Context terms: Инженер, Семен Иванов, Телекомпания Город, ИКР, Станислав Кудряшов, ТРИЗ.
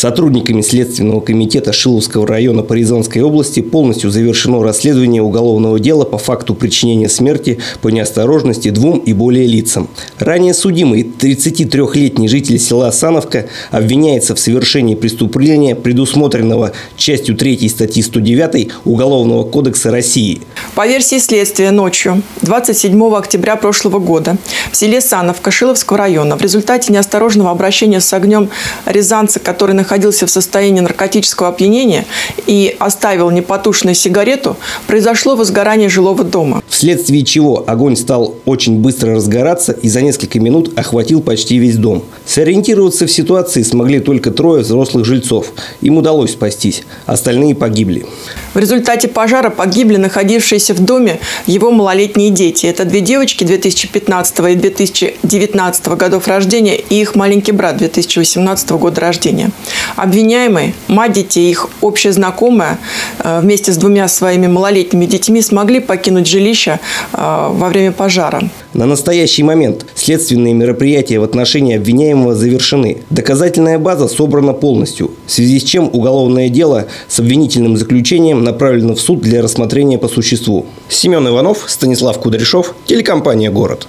Сотрудниками Следственного комитета Шиловского района Рязанской области полностью завершено расследование уголовного дела по факту причинения смерти по неосторожности двум и более лицам. Ранее судимый 33-летний житель села Сановка обвиняется в совершении преступления, предусмотренного частью 3 статьи 109 Уголовного кодекса России. По версии следствия, ночью 27 октября прошлого года в селе Сановка Шиловского района в результате неосторожного обращения с огнем рязанца, который находился в состоянии наркотического опьянения и оставил непотушенную сигарету, произошло возгорание жилого дома. Вследствие чего огонь стал очень быстро разгораться и за несколько минут охватил почти весь дом. Сориентироваться в ситуации смогли только 3 взрослых жильцов. Им удалось спастись. Остальные погибли. В результате пожара погибли находившиеся в доме его малолетние дети. Это 2 девочки 2015 и 2019 годов рождения и их маленький брат 2018 года рождения. Обвиняемые, мать детей, их общая знакомая вместе с 2 своими малолетними детьми смогли покинуть жилище во время пожара. На настоящий момент следственные мероприятия в отношении обвиняемого завершены. Доказательная база собрана полностью, в связи с чем уголовное дело с обвинительным заключением направлено в суд для рассмотрения по существу. Семен Иванов, Станислав Кудряшов, телекомпания «Город».